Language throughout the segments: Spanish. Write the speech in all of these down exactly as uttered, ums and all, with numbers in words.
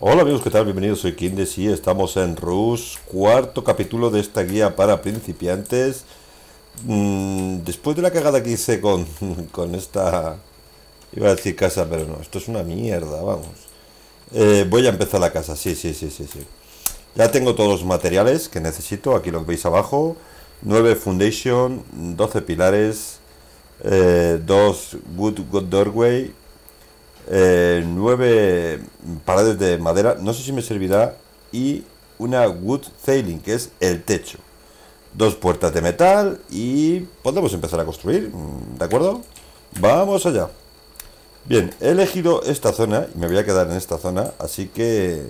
Hola amigos, ¿qué tal? Bienvenidos, soy Kindes y estamos en Rust, cuarto capítulo de esta guía para principiantes. Después de la cagada que hice con, con esta... Iba a decir casa, pero no, esto es una mierda, vamos. Eh, voy a empezar la casa, sí, sí, sí, sí, sí. Ya tengo todos los materiales que necesito, aquí los veis abajo. nueve Foundation, doce pilares, eh, dos Wood Doorway, Eh, nueve paredes de madera, no sé si me servirá, y una wood ceiling, que es el techo, dos puertas de metal, y podemos empezar a construir, ¿de acuerdo? Vamos allá. Bien, he elegido esta zona y me voy a quedar en esta zona, así que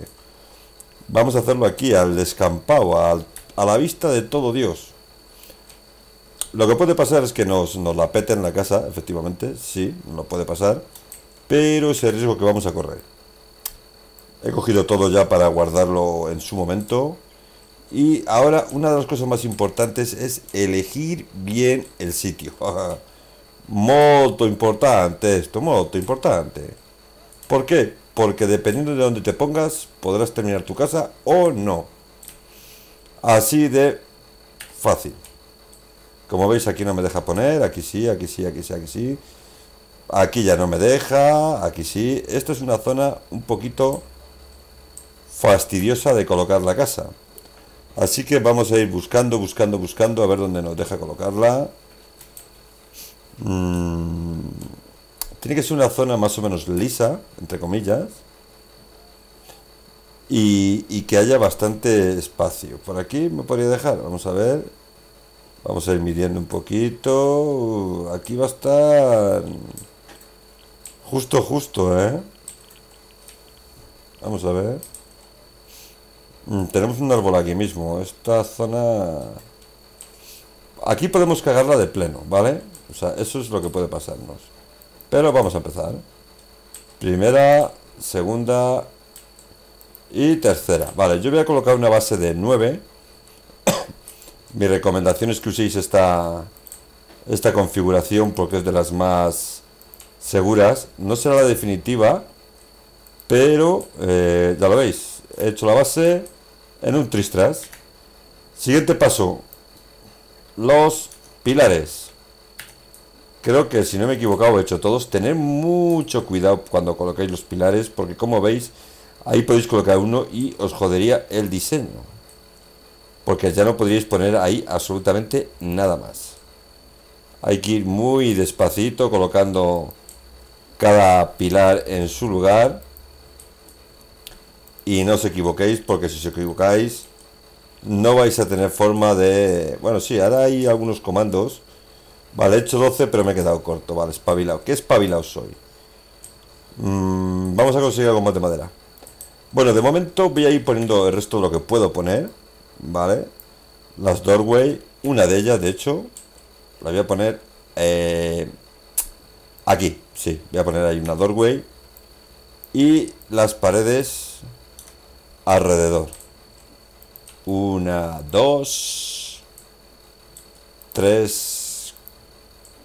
vamos a hacerlo aquí al descampado, al, a la vista de todo Dios. Lo que puede pasar es que nos, nos la peten en la casa, efectivamente, sí, no puede pasar, pero es el riesgo que vamos a correr. He cogido todo ya para guardarlo en su momento. Y ahora una de las cosas más importantes es elegir bien el sitio. Moto importante esto, moto importante. ¿Por qué? Porque dependiendo de dónde te pongas, podrás terminar tu casa o no. Así de fácil. Como veis, aquí no me deja poner, aquí sí, aquí sí, aquí sí, aquí sí. Aquí ya no me deja, aquí sí. Esto es una zona un poquito fastidiosa de colocar la casa. Así que vamos a ir buscando, buscando, buscando, a ver dónde nos deja colocarla. Mm. Tiene que ser una zona más o menos lisa, entre comillas. Y, y que haya bastante espacio. Por aquí me podría dejar, vamos a ver. Vamos a ir midiendo un poquito. Aquí va a estar... Justo, justo, ¿eh? Vamos a ver. Mm, tenemos un árbol aquí mismo. Esta zona... Aquí podemos cagarla de pleno, ¿vale? O sea, eso es lo que puede pasarnos. Pero vamos a empezar. Primera, segunda y tercera. Vale, yo voy a colocar una base de nueve. Mi recomendación es que uséis esta, esta configuración porque es de las más seguras. No será la definitiva, pero eh, ya lo veis. He hecho la base en un tristras. Siguiente paso, los pilares. Creo que si no me he equivocado he hecho todos. Tened mucho cuidado cuando coloquéis los pilares porque como veis ahí podéis colocar uno y os jodería el diseño. Porque ya no podríais poner ahí absolutamente nada más. Hay que ir muy despacito colocando cada pilar en su lugar. Y no os equivoquéis, porque si os equivocáis no vais a tener forma de... Bueno, sí, ahora hay algunos comandos. Vale, he hecho doce, pero me he quedado corto. Vale, espabilado. ¿Qué espabilado soy? Mm, vamos a conseguir algo más de madera. Bueno, de momento voy a ir poniendo el resto de lo que puedo poner. Vale, las doorway, una de ellas de hecho la voy a poner eh, aquí, sí, voy a poner ahí una doorway y las paredes alrededor, una, dos, tres,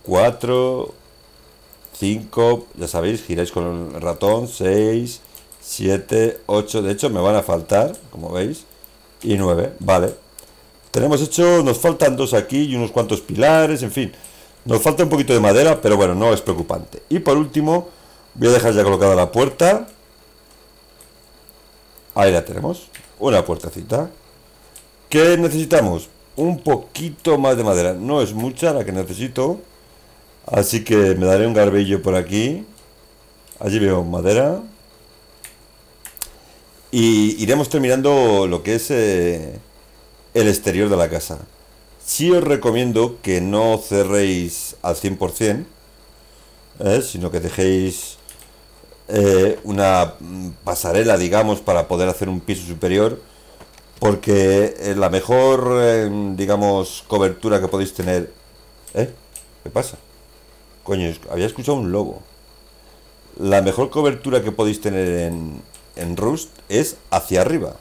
cuatro, cinco, ya sabéis, giráis con el ratón, seis, siete, ocho, de hecho me van a faltar, como veis, y nueve, vale. Tenemos hecho, nos faltan dos aquí y unos cuantos pilares, en fin. Nos falta un poquito de madera, pero bueno, no es preocupante. Y por último, voy a dejar ya colocada la puerta. Ahí la tenemos, una puertecita. ¿Qué necesitamos? Un poquito más de madera, no es mucha la que necesito. Así que me daré un garbello por aquí. Allí veo madera. Y iremos terminando lo que es eh, el exterior de la casa. Sí os recomiendo que no cerréis al cien por cien, eh, sino que dejéis eh, una pasarela, digamos, para poder hacer un piso superior. Porque eh, la mejor, eh, digamos, cobertura que podéis tener... ¿Eh? ¿Qué pasa? Coño, había escuchado un lobo. La mejor cobertura que podéis tener en... en Rust es hacia arriba.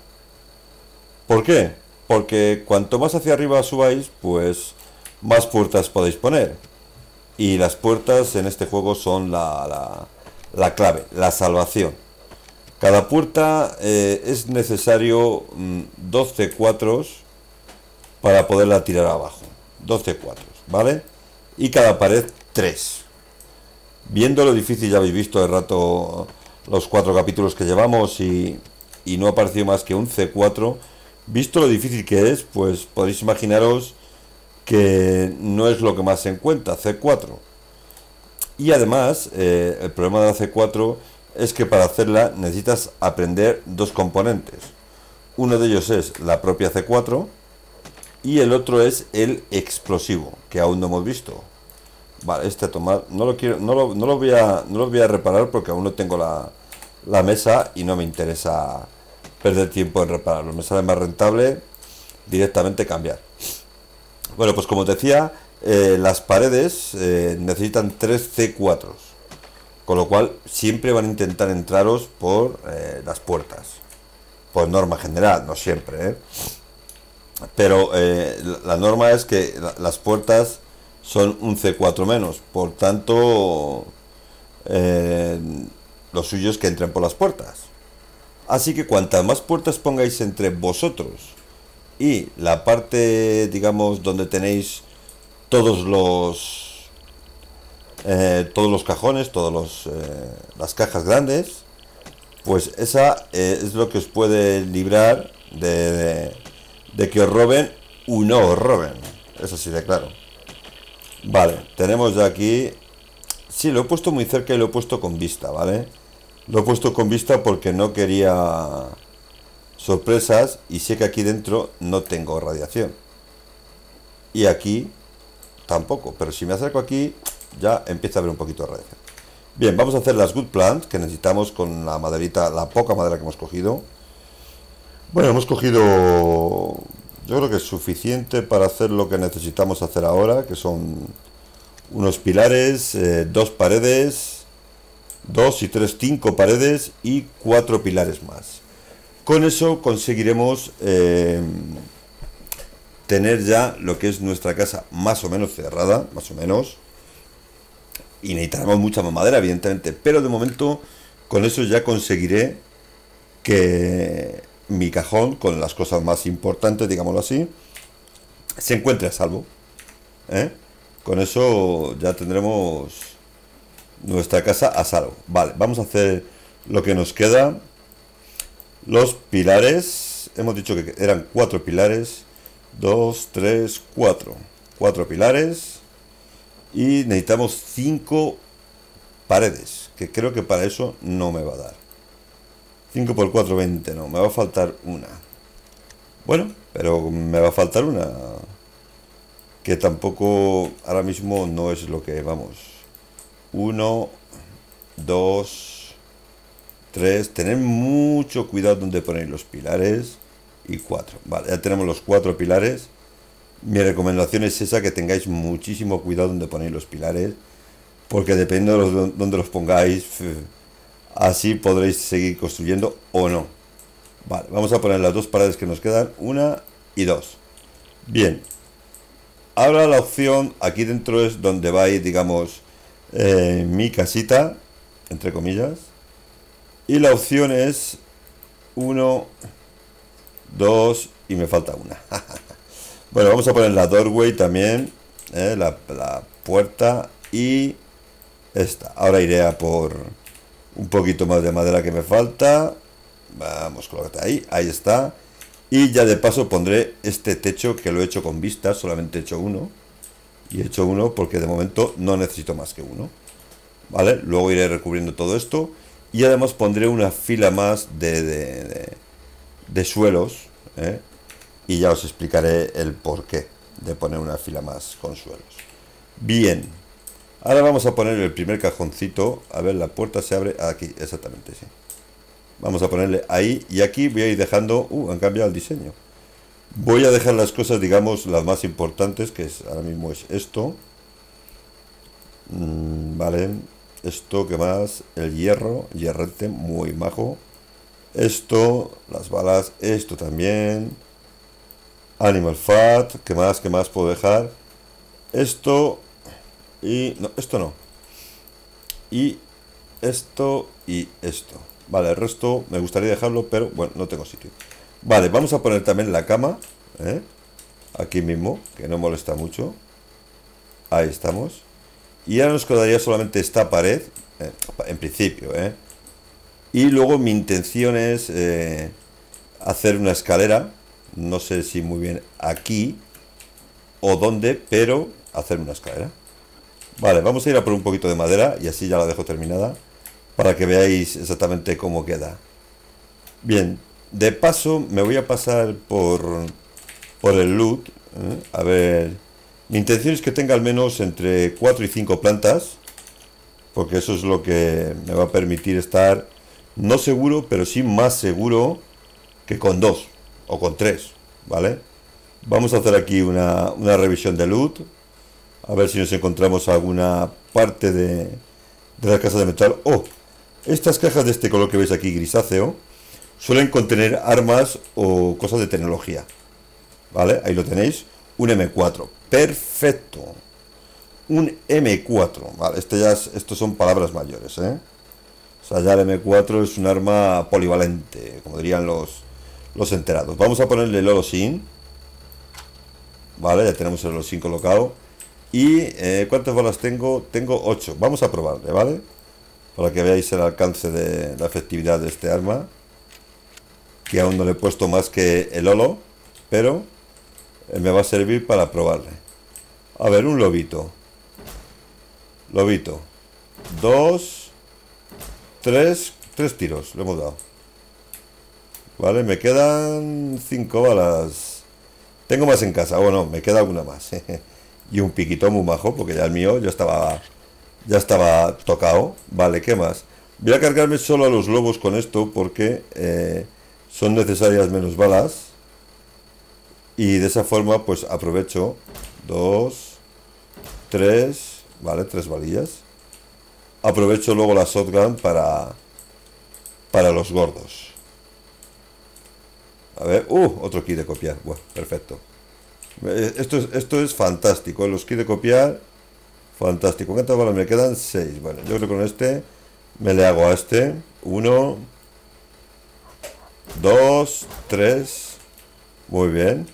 ¿Por qué? Porque cuanto más hacia arriba subáis, pues más puertas podéis poner. Y las puertas en este juego son la, la, la clave, la salvación. Cada puerta eh, es necesario mm, doce cuatros para poderla tirar abajo. doce cuatros, ¿vale? Y cada pared tres. Viendo lo difícil, ya habéis visto de rato los cuatro capítulos que llevamos y, y no ha aparecido más que un C cuatro. Visto lo difícil que es, pues podéis imaginaros que no es lo que más se encuentra, C cuatro. Y además, eh, el problema de la C cuatro es que para hacerla necesitas aprender dos componentes. Uno de ellos es la propia C cuatro y el otro es el explosivo, que aún no hemos visto. Vale, este a tomar, no lo quiero, no lo, no lo voy a, no lo voy a reparar porque aún no tengo la, la mesa y no me interesa perder tiempo en repararlo. Me sale más rentable directamente cambiar. Bueno, pues como os decía, eh, las paredes eh, necesitan tres C cuatros, con lo cual siempre van a intentar entraros por eh, las puertas, por norma general, no siempre, ¿eh? Pero eh, la, la norma es que la, las puertas son un C cuatro menos, por tanto eh, lo suyo es que entren por las puertas. Así que cuantas más puertas pongáis entre vosotros y la parte, digamos, donde tenéis todos los eh, todos los cajones, todos los eh, las cajas grandes, pues esa eh, es lo que os puede librar de, de, de que os roben o no os roben. Eso sí de claro. Vale, tenemos ya aquí. Sí, lo he puesto muy cerca y lo he puesto con vista, ¿vale? Lo he puesto con vista porque no quería sorpresas y sé que aquí dentro no tengo radiación. Y aquí tampoco, pero si me acerco aquí ya empieza a haber un poquito de radiación. Bien, vamos a hacer las wood plants que necesitamos con la maderita, la poca madera que hemos cogido. Bueno, hemos cogido... yo creo que es suficiente para hacer lo que necesitamos hacer ahora, que son unos pilares, eh, dos paredes, dos y tres, cinco paredes y cuatro pilares más. Con eso conseguiremos eh, tener ya lo que es nuestra casa más o menos cerrada, más o menos. Y necesitaremos mucha más madera, evidentemente, pero de momento con eso ya conseguiré que... mi cajón con las cosas más importantes, digámoslo así, se encuentre a salvo, ¿eh? Con eso ya tendremos nuestra casa a salvo. Vale, vamos a hacer lo que nos queda. Los pilares, hemos dicho que eran cuatro pilares, dos, tres, cuatro, cuatro pilares, y necesitamos cinco paredes, que creo que para eso no me va a dar. cinco por cuatro, veinte, no, me va a faltar una. Bueno, pero me va a faltar una, que tampoco ahora mismo no es lo que vamos. Uno, dos, tres, tened mucho cuidado donde ponéis los pilares. Y cuatro, vale, ya tenemos los cuatro pilares. Mi recomendación es esa, que tengáis muchísimo cuidado donde ponéis los pilares, porque dependiendo de los, donde los pongáis, así podréis seguir construyendo o no. Vale, vamos a poner las dos paredes que nos quedan, una y dos. Bien, ahora la opción aquí dentro es donde va a ir, digamos, eh, mi casita, entre comillas. Y la opción es uno, dos y me falta una. Bueno, vamos a poner la doorway también, eh, la, la puerta y esta. Ahora iré a por... un poquito más de madera que me falta. Vamos, colócate ahí, ahí está. Y ya de paso pondré este techo, que lo he hecho con vistas, solamente he hecho uno. Y he hecho uno porque de momento no necesito más que uno. Vale, luego iré recubriendo todo esto. Y además pondré una fila más de, de, de, de suelos, ¿eh? Y ya os explicaré el porqué de poner una fila más con suelos. Bien. Ahora vamos a poner el primer cajoncito. A ver, la puerta se abre aquí, exactamente, sí. Vamos a ponerle ahí. Y aquí voy a ir dejando... Uh, han cambiado el diseño. Voy a dejar las cosas, digamos, las más importantes, que es, ahora mismo es esto. Mm, vale. Esto, ¿qué más? El hierro, hierrete, muy majo. Esto, las balas, esto también. Animal fat, ¿qué más? ¿Qué más puedo dejar? Esto... y no, esto no, y esto y esto. Vale, el resto me gustaría dejarlo, pero bueno, no tengo sitio. Vale, vamos a poner también la cama, ¿eh? Aquí mismo, que no molesta mucho. Ahí estamos. Y ahora nos quedaría solamente esta pared, eh, en principio, ¿eh? Y luego mi intención es eh, hacer una escalera. No sé si muy bien aquí o dónde, pero hacer una escalera. Vale, vamos a ir a por un poquito de madera y así ya la dejo terminada, para que veáis exactamente cómo queda. Bien, de paso me voy a pasar por, por el loot, ¿eh? A ver, mi intención es que tenga al menos entre cuatro y cinco plantas, porque eso es lo que me va a permitir estar, no seguro, pero sí más seguro que con dos o con tres, ¿vale? Vamos a hacer aquí una, una revisión de loot, a ver si nos encontramos alguna parte de, de la casa de metal. Oh, estas cajas de este color que veis aquí, grisáceo, suelen contener armas o cosas de tecnología, ¿vale? Ahí lo tenéis, un eme cuatro, perfecto, un eme cuatro, vale, este ya es, estos son palabras mayores, ¿eh? O sea, ya el eme cuatro es un arma polivalente, como dirían los, los enterados. Vamos a ponerle el HoloSyn. Vale, ya tenemos el HoloSyn colocado. Y eh, ¿cuántas balas tengo? Tengo ocho. Vamos a probarle, ¿vale? Para que veáis el alcance de la efectividad de este arma, que aún no le he puesto más que el holo, pero eh, me va a servir para probarle. A ver, un lobito. Lobito. Dos. Tres. Tres tiros le hemos dado. Vale, me quedan cinco balas. Tengo más en casa. Bueno, me queda alguna más. Y un piquito muy bajo, porque ya el mío ya estaba ya estaba tocado. Vale, ¿qué más? Voy a cargarme solo a los lobos con esto, porque eh, son necesarias menos balas, y de esa forma pues aprovecho. Dos, tres, vale, tres balillas. Aprovecho luego la shotgun para para los gordos. A ver, uh, otro kit de copiar. Bueno, perfecto. Esto es, esto es fantástico, los kits de copiar, fantástico. ¿Cuántas balas me quedan? seis. Bueno, yo creo que con este me le hago a este. uno, dos, tres. Muy bien.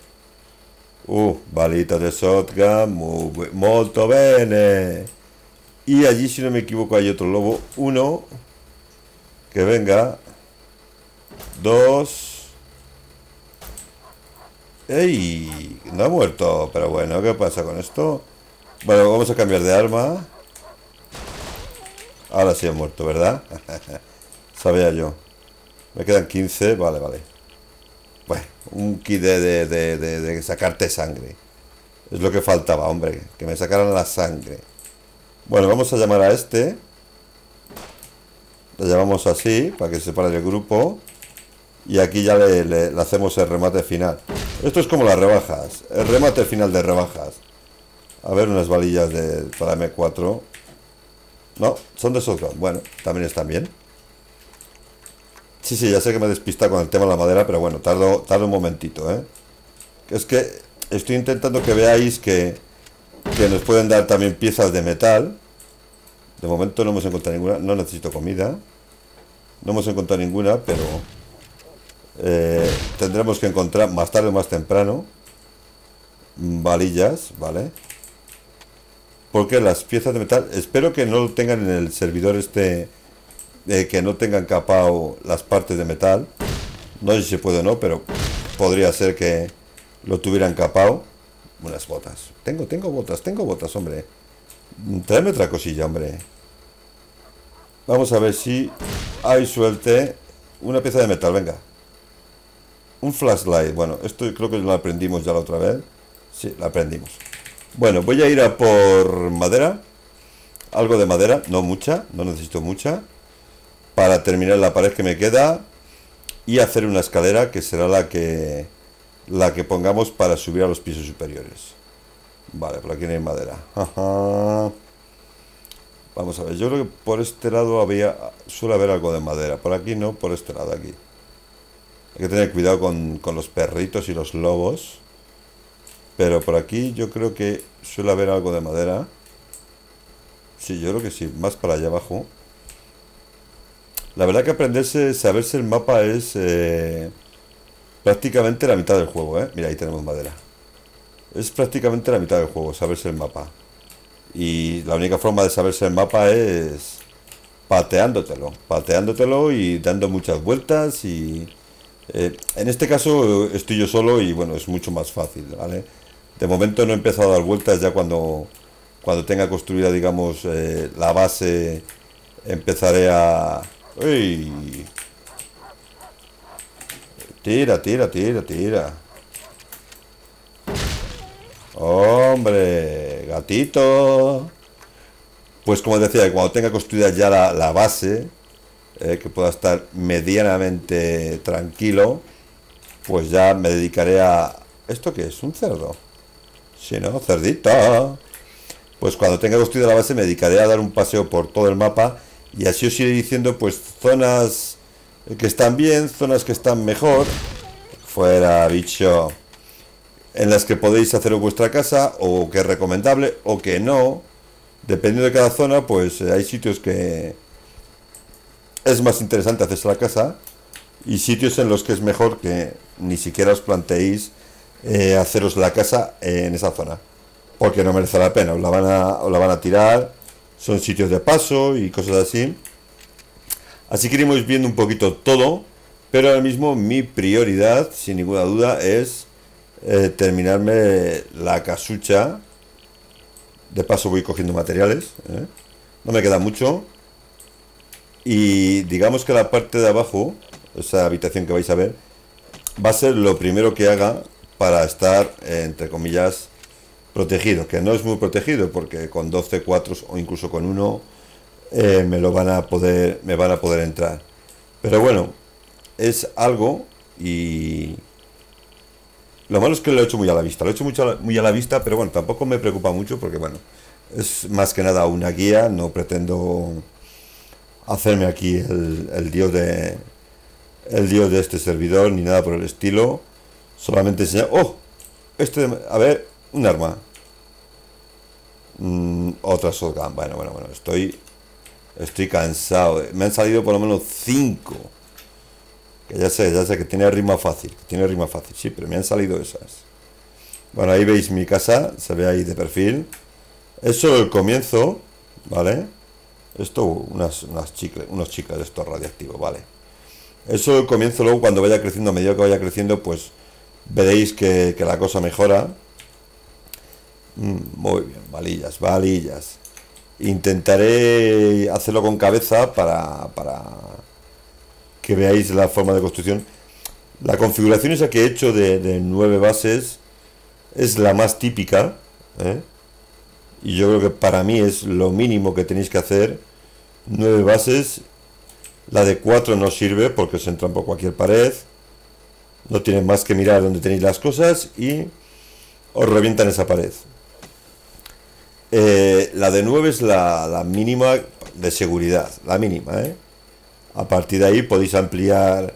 Uh, balitas de shotgun. Muy, molto bene. Y allí, si no me equivoco, hay otro lobo. uno. Que venga. dos. ¡Ey! No ha muerto, pero bueno, ¿qué pasa con esto? Bueno, vamos a cambiar de arma. Ahora sí ha muerto, ¿verdad? Sabía yo. Me quedan quince, vale, vale. Bueno, un kit de, de, de, de, de sacarte sangre. Es lo que faltaba, hombre, que me sacaran la sangre. Bueno, vamos a llamar a este. Lo llamamos así, para que se separe del grupo. Y aquí ya le, le, le hacemos el remate final. Esto es como las rebajas, el remate final de rebajas. A ver, unas balillas de, para eme cuatro. No, son de shotgun. Bueno, también están bien. Sí, sí, ya sé que me despista con el tema de la madera, pero bueno, tardo, tardo un momentito, ¿eh? Es que estoy intentando que veáis que, que nos pueden dar también piezas de metal. De momento no hemos encontrado ninguna. No necesito comida. No hemos encontrado ninguna, pero... Eh, tendremos que encontrar más tarde o más temprano valillas, ¿vale? Porque las piezas de metal, espero que no lo tengan en el servidor este, eh, que no tengan capado las partes de metal. No sé si se puede o no, pero podría ser que lo tuvieran capado. Unas botas. Tengo, tengo botas, tengo botas, hombre. Tráeme otra cosilla, hombre. Vamos a ver si hay suerte. Una pieza de metal, venga. Un flashlight, bueno, esto creo que lo aprendimos ya la otra vez. Sí, lo aprendimos. Bueno, voy a ir a por madera. Algo de madera, no mucha, no necesito mucha, para terminar la pared que me queda y hacer una escalera, que será la que la que pongamos para subir a los pisos superiores. Vale, por aquí no hay madera. Ajá. Vamos a ver, yo creo que por este lado había, suele haber algo de madera. Por aquí no, por este lado aquí. Hay que tener cuidado con, con los perritos y los lobos. Pero por aquí yo creo que suele haber algo de madera. Sí, yo creo que sí. Más para allá abajo. La verdad que aprenderse, saberse el mapa es eh, prácticamente la mitad del juego, ¿eh? Mira, ahí tenemos madera. Es prácticamente la mitad del juego, saberse el mapa. Y la única forma de saberse el mapa es pateándotelo. Pateándotelo y dando muchas vueltas y... Eh, en este caso estoy yo solo y bueno, es mucho más fácil, ¿vale? De momento no he empezado a dar vueltas, ya cuando, cuando tenga construida, digamos, eh, la base, empezaré a... ¡Uy! Tira, tira, tira, tira. ¡Hombre! ¡Gatito! Pues como decía, cuando tenga construida ya la, la base, eh, que pueda estar medianamente tranquilo, pues ya me dedicaré a... ¿Esto qué es? ¿Un cerdo? Si no, cerdito. Pues cuando tenga construida la base me dedicaré a dar un paseo por todo el mapa y así os iré diciendo pues zonas que están bien, zonas que están mejor, fuera bicho, en las que podéis hacer vuestra casa o que es recomendable o que no, dependiendo de cada zona. Pues hay sitios que es más interesante hacerse la casa y sitios en los que es mejor que ni siquiera os planteéis Eh, haceros la casa eh, en esa zona, porque no merece la pena. Os la van a, os la van a tirar. Son sitios de paso y cosas así. Así que iremos viendo un poquito todo, pero ahora mismo mi prioridad, sin ninguna duda, es eh, terminarme la casucha. De paso voy cogiendo materiales, ¿eh? No me queda mucho. Y digamos que la parte de abajo, esa habitación que vais a ver, va a ser lo primero que haga para estar, eh, entre comillas, protegido, que no es muy protegido, porque con doce cuatro o incluso con uno eh, me lo van a poder me van a poder entrar, pero bueno, es algo. Y lo malo es que lo he hecho muy a la vista, lo he hecho mucho a la, muy a la vista, pero bueno, tampoco me preocupa mucho, porque bueno, es más que nada una guía. No pretendo hacerme aquí el, el dios de el dios de este servidor ni nada por el estilo. Solamente enseñar... ¡Oh! Este... A ver... Un arma. Mm, otra shotgun. Bueno, bueno, bueno. Estoy... Estoy cansado. Me han salido por lo menos cinco. Que ya sé, ya sé. Que tiene rima fácil. Que tiene rima fácil. Sí, pero me han salido esas. Bueno, ahí veis mi casa. Se ve ahí de perfil. Es solo el comienzo. ¿Vale? Esto... Unas, unas chicles, unos chicles de estos radiactivos. Vale. Es solo el comienzo. Luego cuando vaya creciendo, a medida que vaya creciendo, pues... veréis que, que la cosa mejora. Mm, muy bien, valillas, valillas. Intentaré hacerlo con cabeza para, para que veáis la forma de construcción. La configuración esa que he hecho de, de nueve bases es la más típica, ¿eh? Y yo creo que para mí es lo mínimo que tenéis que hacer. Nueve bases. La de cuatro no sirve porque os entran por cualquier pared. No tienen más que mirar donde tenéis las cosas y os revientan esa pared. Eh, la de nueve es la, la mínima de seguridad, la mínima, ¿eh? A partir de ahí podéis ampliar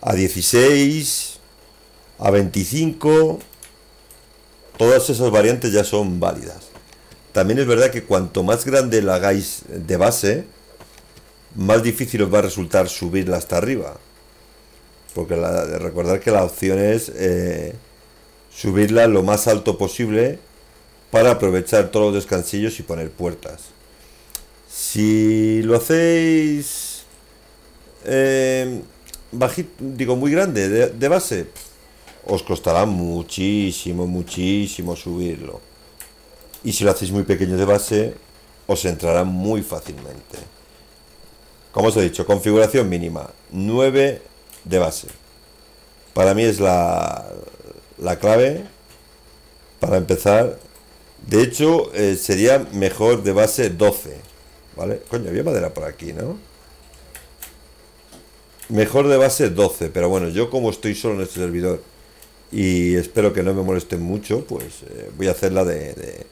a dieciséis, a veinticinco. Todas esas variantes ya son válidas. También es verdad que cuanto más grande la hagáis de base, más difícil os va a resultar subirla hasta arriba. Porque la, recordad que la opción es eh, subirla lo más alto posible para aprovechar todos los descansillos y poner puertas. Si lo hacéis eh, bajito, digo muy grande de, de base, os costará muchísimo, muchísimo subirlo. Y si lo hacéis muy pequeño de base, os entrará muy fácilmente. Como os he dicho, configuración mínima, nueve de base. Para mí es la, la clave para empezar. De hecho, eh, sería mejor de base doce, ¿vale? Coño, había madera por aquí, ¿no? Mejor de base doce, pero bueno, yo como estoy solo en este servidor y espero que no me molesten mucho, pues eh, voy a hacerla de, de,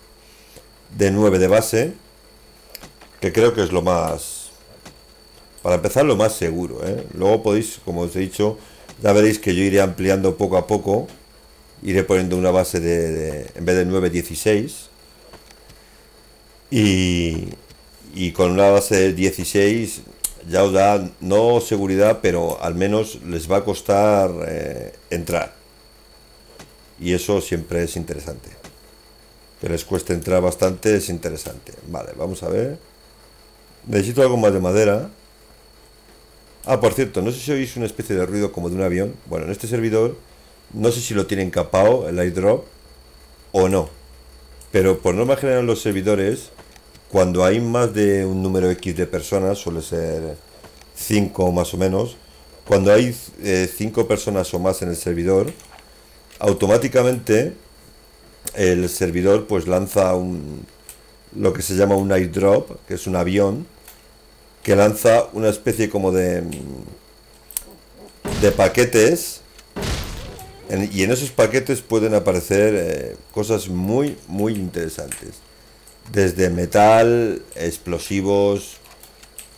de nueve de base, que creo que es lo más... para empezar, lo más seguro, ¿eh? Luego podéis, como os he dicho, ya veréis que yo iré ampliando poco a poco. Iré poniendo una base de, de en vez de nueve, dieciséis. Y, y con una base de dieciséis ya os da, no seguridad, pero al menos les va a costar eh, entrar. Y eso siempre es interesante. Que les cueste entrar bastante es interesante. Vale, vamos a ver. Necesito algo más de madera. Ah, por cierto, no sé si oís una especie de ruido como de un avión. Bueno, en este servidor no sé si lo tienen capado el airdrop o no. Pero por norma general los servidores, cuando hay más de un número X de personas, suele ser cinco más o menos. Cuando hay cinco eh, personas o más en el servidor, automáticamente el servidor pues lanza un, lo que se llama un airdrop, que es un avión que lanza una especie como de de paquetes, en, y en esos paquetes pueden aparecer eh, cosas muy muy interesantes, desde metal, explosivos,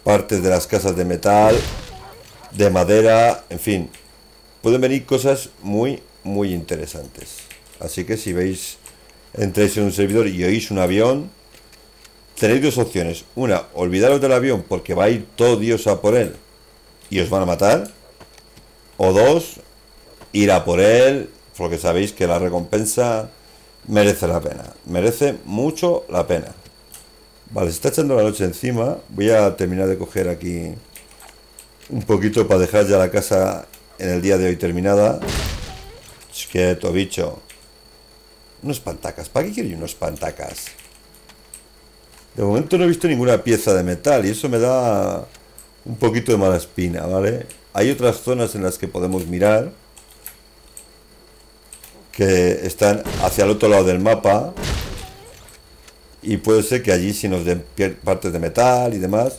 partes de las casas de metal, de madera, en fin, pueden venir cosas muy muy interesantes. Así que si veis, entráis en un servidor y oís un avión, tenéis dos opciones. Una, olvidaros del avión porque va a ir todo Dios a por él y os van a matar. O dos, ir a por él porque sabéis que la recompensa merece la pena. Merece mucho la pena. Vale, se está echando la noche encima. Voy a terminar de coger aquí un poquito para dejar ya la casa en el día de hoy terminada. Quieto, bicho. Unos pantacas, ¿para qué quiero yo unos pantacas? De momento no he visto ninguna pieza de metal y eso me da un poquito de mala espina, ¿vale? Hay otras zonas en las que podemos mirar, que están hacia el otro lado del mapa, y puede ser que allí sí nos den partes de metal y demás.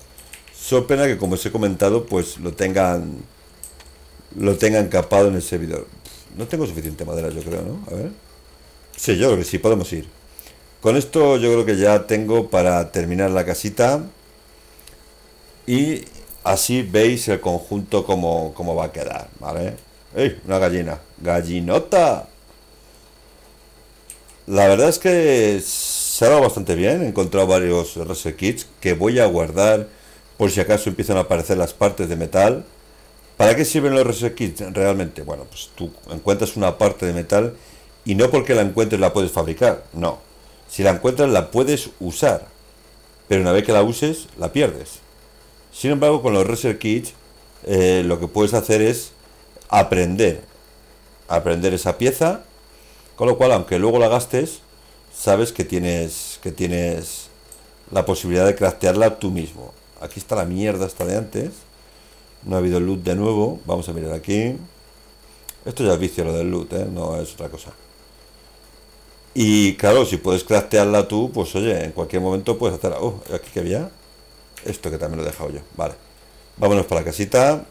So pena que, como os he comentado, pues lo tengan Lo tengan capado en el servidor. No tengo suficiente madera, yo creo, ¿no? A ver. Sí, yo creo que sí, podemos ir. Con esto yo creo que ya tengo para terminar la casita. Y así veis el conjunto como, como va a quedar, ¿vale? ¡Ey! Una gallina. ¡Gallinota! La verdad es que se ha dado bastante bien. He encontrado varios Research Kits que voy a guardar por si acaso empiezan a aparecer las partes de metal. ¿Para qué sirven los Research Kits realmente? Bueno, pues tú encuentras una parte de metal y no porque la encuentres la puedes fabricar, no. Si la encuentras la puedes usar, pero una vez que la uses la pierdes. Sin embargo, con los Research Kits eh, lo que puedes hacer es aprender, aprender esa pieza, con lo cual aunque luego la gastes, sabes que tienes, que tienes la posibilidad de craftearla tú mismo. Aquí está la mierda esta de antes. No ha habido loot de nuevo, vamos a mirar aquí. Esto ya es vicio lo del loot, ¿eh? No es otra cosa. Y claro, si puedes craftearla tú, pues oye, en cualquier momento puedes hacerla. Oh, aquí que había esto que también lo he dejado yo. Vale, vámonos para la casita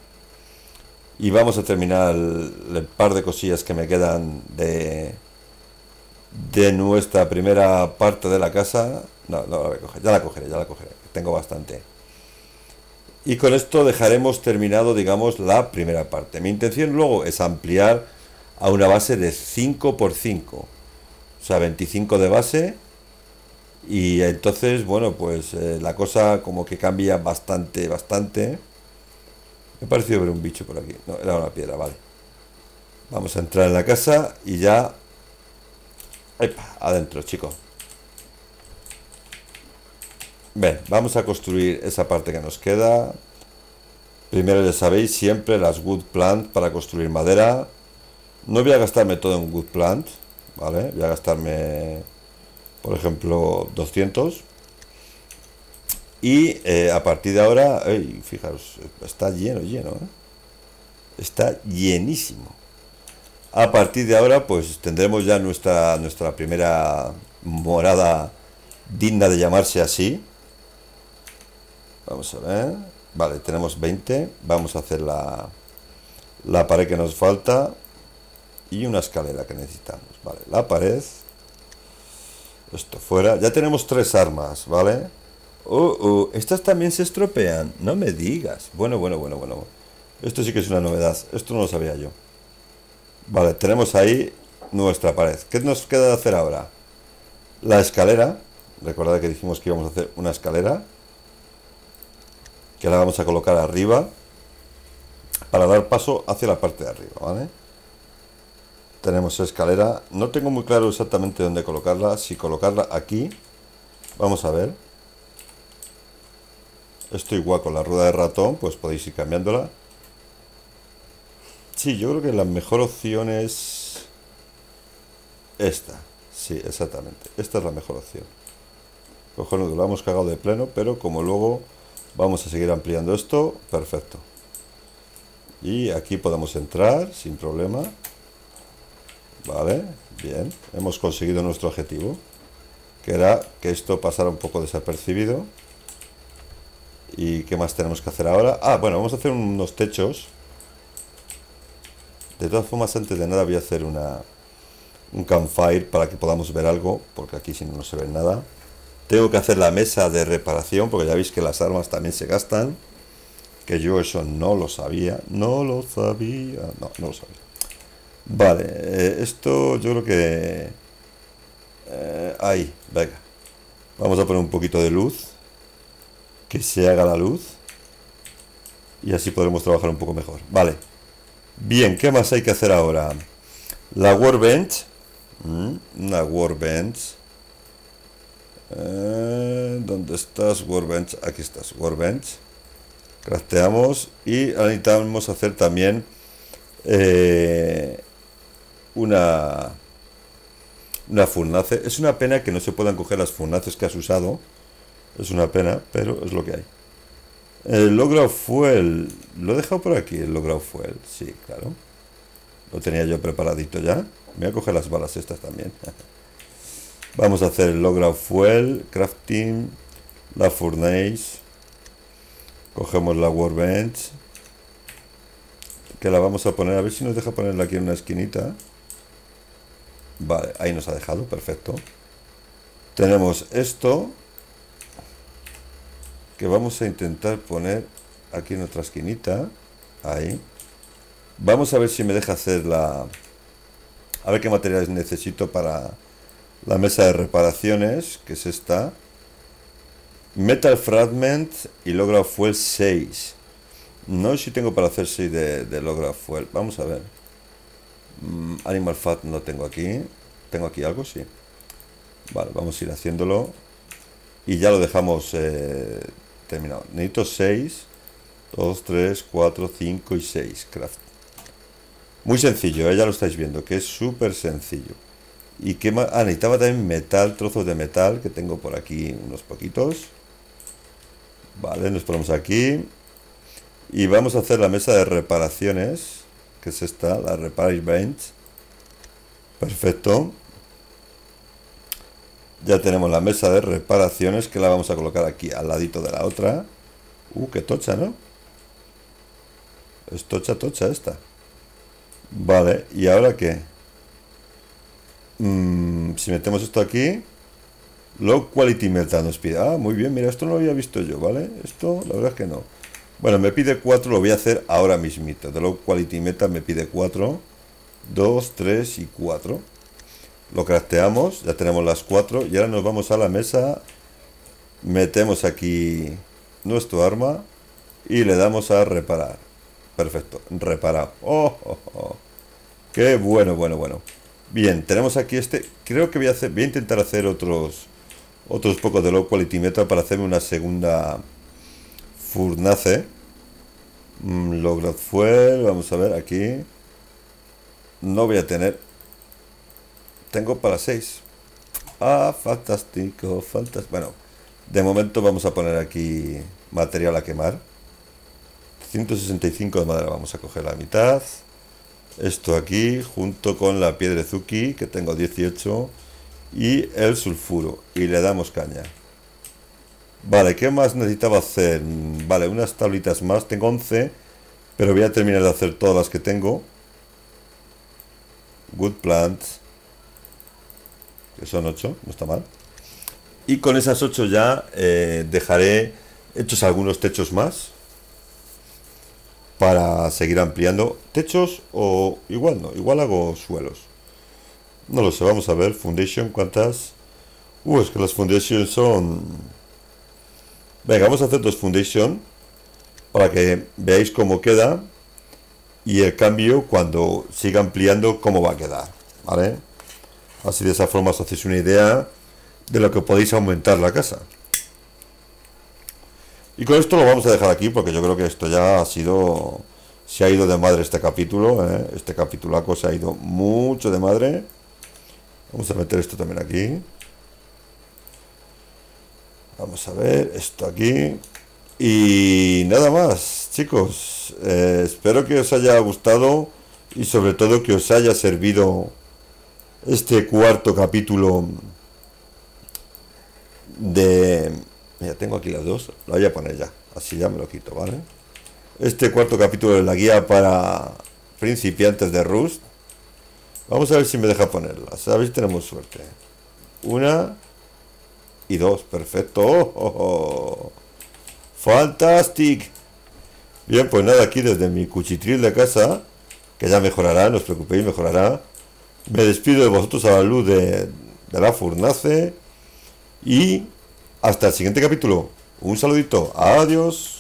y vamos a terminar el, el par de cosillas que me quedan de de nuestra primera parte de la casa. No, no la voy a coger, ya la cogeré, ya la cogeré, tengo bastante. Y con esto dejaremos terminado, digamos, la primera parte. Mi intención luego es ampliar a una base de cinco por cinco. O sea, veinticinco de base. Y entonces, bueno, pues eh, la cosa como que cambia bastante, bastante. Me ha parecido ver un bicho por aquí. No, era una piedra, vale. Vamos a entrar en la casa y ya... ¡Epa! Adentro, chicos. Bien, vamos a construir esa parte que nos queda. Primero, ya sabéis, siempre las wood plant para construir madera. No voy a gastarme todo en wood plant, ¿vale? Voy a gastarme, por ejemplo, doscientos. Y eh, a partir de ahora, ey, fijaros, está lleno, lleno, ¿eh? Está llenísimo. A partir de ahora, pues tendremos ya nuestra, nuestra primera morada digna de llamarse así. Vamos a ver, vale, tenemos veinte, vamos a hacer la, la pared que nos falta y una escalera que necesitamos, vale, la pared, esto fuera, ya tenemos tres armas, vale, uh, uh, estas también se estropean, no me digas, bueno, bueno, bueno, bueno, esto sí que es una novedad, esto no lo sabía yo, vale, tenemos ahí nuestra pared, ¿qué nos queda de hacer ahora? La escalera, recordad que dijimos que íbamos a hacer una escalera. que la vamos a colocar arriba para dar paso hacia la parte de arriba, ¿vale? Tenemos escalera, no tengo muy claro exactamente dónde colocarla, si colocarla aquí, vamos a ver. Esto igual con la rueda de ratón, pues podéis ir cambiándola. Sí, yo creo que la mejor opción es esta, sí, exactamente, esta es la mejor opción. Ojo, nos lo hemos cagado de pleno, pero como luego vamos a seguir ampliando esto, perfecto. Y aquí podemos entrar sin problema. Vale, bien, hemos conseguido nuestro objetivo, que era que esto pasara un poco desapercibido. ¿Y qué más tenemos que hacer ahora? Ah, bueno, vamos a hacer unos techos. De todas formas, antes de nada voy a hacer una un campfire para que podamos ver algo, porque aquí si no, no se ve nada. Tengo que hacer la mesa de reparación, porque ya veis que las armas también se gastan, que yo eso no lo sabía, no lo sabía, no, no lo sabía. Vale, eh, esto yo creo que... Eh, ahí, venga. Vamos a poner un poquito de luz. Que se haga la luz. Y así podremos trabajar un poco mejor. Vale. Bien, ¿qué más hay que hacer ahora? La workbench. Mm, una workbench. Eh, ¿Dónde estás, workbench? Aquí estás, workbench. Crafteamos. Y ahora necesitamos hacer también... Eh, una una furnace. Es una pena que no se puedan coger las furnaces que has usado, es una pena, pero es lo que hay. El Lograph fuel lo he dejado por aquí, el Lograph fuel, sí, claro, lo tenía yo preparadito ya. Me voy a coger las balas estas también. Vamos a hacer el Lograph fuel, crafting, la furnace, cogemos la workbench, que la vamos a poner, a ver si nos deja ponerla aquí en una esquinita. Vale, ahí nos ha dejado, perfecto. Tenemos esto, que vamos a intentar poner aquí en otra esquinita. Ahí. Vamos a ver si me deja hacer la... A ver qué materiales necesito para la mesa de reparaciones, que es esta. Metal Fragment y Lograph Fuel seis. No sé si tengo para hacer seis de, de Lograph Fuel. Vamos a ver. Mm, Animal Fat no tengo aquí. ¿Tengo aquí algo? Sí. Vale, vamos a ir haciéndolo. Y ya lo dejamos eh, terminado. Necesito seis. dos, tres, cuatro, cinco y seis. Craft. Muy sencillo, ¿eh? Ya lo estáis viendo. Que es súper sencillo. Y qué más. Ah, necesitaba también metal, trozos de metal. Que tengo por aquí unos poquitos. Vale, nos ponemos aquí. Y vamos a hacer la mesa de reparaciones, que es esta, la Repair Bench. Perfecto. Ya tenemos la mesa de reparaciones, que la vamos a colocar aquí, al ladito de la otra. Uh, qué tocha, ¿no? Es tocha, tocha esta. Vale, ¿y ahora qué? Mm, si metemos esto aquí... Log Quality Meta nos pide. Ah, muy bien, mira, esto no lo había visto yo, ¿vale? Esto, la verdad es que no. Bueno, me pide cuatro, lo voy a hacer ahora mismito. De Log Quality Meta me pide cuatro, dos, tres y cuatro. Lo crafteamos, ya tenemos las cuatro. Y ahora nos vamos a la mesa. Metemos aquí nuestro arma. Y le damos a reparar. Perfecto, reparado. ¡Oh, oh, oh! ¡Qué bueno, bueno, bueno! Bien, tenemos aquí este. Creo que voy a hacer, voy a intentar hacer otros, otros pocos de Log Quality Meta para hacerme una segunda... Furnace. Lograph Fuel. Vamos a ver aquí. No voy a tener. Tengo para seis. Ah, fantástico. Fantástico. Bueno, de momento vamos a poner aquí material a quemar. ciento sesenta y cinco de madera. Vamos a coger la mitad. Esto aquí, junto con la piedra Zuki, que tengo dieciocho. Y el sulfuro. Y le damos caña. Vale, ¿qué más necesitaba hacer? Vale, unas tablitas más, tengo once, pero voy a terminar de hacer todas las que tengo. Wood plants, que son ocho, no está mal. Y con esas ocho ya eh, dejaré hechos algunos techos más para seguir ampliando. ¿Techos o igual no? Igual hago suelos. No lo sé, vamos a ver. Foundation, ¿cuántas? Uh, es que las Foundation son... Venga, vamos a hacer dos Foundation. para que veáis cómo queda y el cambio cuando siga ampliando cómo va a quedar, ¿vale? Así de esa forma os hacéis una idea de lo que podéis aumentar la casa. Y con esto lo vamos a dejar aquí, porque yo creo que esto ya ha sido, se ha ido de madre este capítulo, ¿eh? Este capitulaco se ha ido mucho de madre. Vamos a meter esto también aquí. Vamos a ver esto aquí. Y nada más, chicos. Eh, espero que os haya gustado y sobre todo que os haya servido este cuarto capítulo de... Mira, tengo aquí las dos, lo voy a poner ya, así ya me lo quito, ¿vale? Este cuarto capítulo de la guía para principiantes de Rust. Vamos a ver si me deja ponerlas, a ver si tenemos suerte. Una y dos, perfecto. ¡Oh, oh, oh! ¡Fantástico! Bien, pues nada, aquí desde mi cuchitril de casa, que ya mejorará, no os preocupéis, mejorará. Me despido de vosotros a la luz de, de la furnace y... hasta el siguiente capítulo. Un saludito. Adiós.